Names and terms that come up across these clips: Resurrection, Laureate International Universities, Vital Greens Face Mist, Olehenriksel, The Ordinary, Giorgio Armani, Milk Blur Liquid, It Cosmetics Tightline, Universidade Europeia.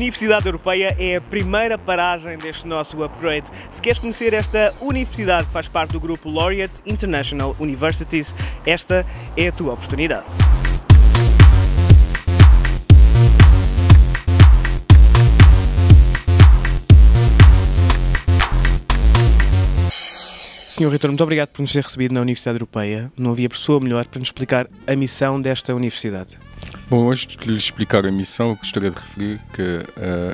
Universidade Europeia é a primeira paragem deste nosso upgrade. Se queres conhecer esta universidade que faz parte do grupo Laureate International Universities, esta é a tua oportunidade. Sr. Reitor, muito obrigado por nos ter recebido na Universidade Europeia. Não havia pessoa melhor para nos explicar a missão desta universidade. Bom, antes de lhe explicar a missão, eu gostaria de referir que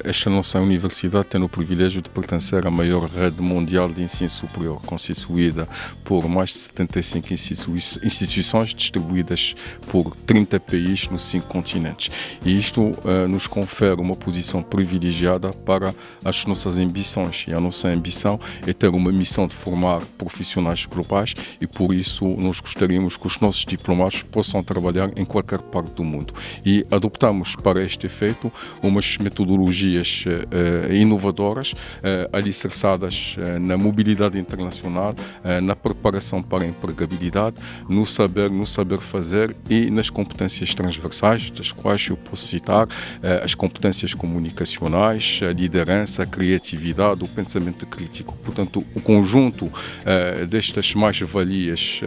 esta nossa universidade tem o privilégio de pertencer à maior rede mundial de ensino superior, constituída por mais de 75 instituições distribuídas por 30 países nos 5 continentes. E isto nos confere uma posição privilegiada para as nossas ambições. E a nossa ambição é ter uma missão de formar profissionais globais e, por isso, nós gostaríamos que os nossos diplomados possam trabalhar em qualquer parte do mundo. E adoptamos para este efeito umas metodologias inovadoras, alicerçadas na mobilidade internacional, na preparação para a empregabilidade, no saber fazer e nas competências transversais, das quais eu posso citar as competências comunicacionais, a liderança, a criatividade, o pensamento crítico. Portanto, o conjunto destas mais-valias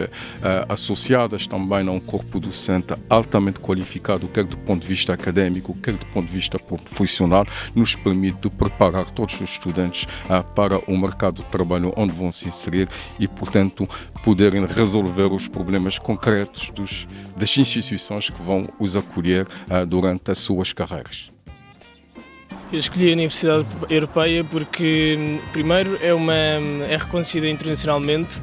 associadas também a um corpo docente altamente qualificado, quer do ponto de vista académico, quer do ponto de vista profissional, nos permite preparar todos os estudantes para o mercado de trabalho onde vão se inserir e, portanto, poderem resolver os problemas concretos das instituições que vão os acolher durante as suas carreiras. Eu escolhi a Universidade Europeia porque, primeiro, é reconhecida internacionalmente,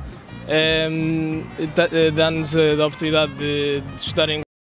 dá-nos a oportunidade de estudar em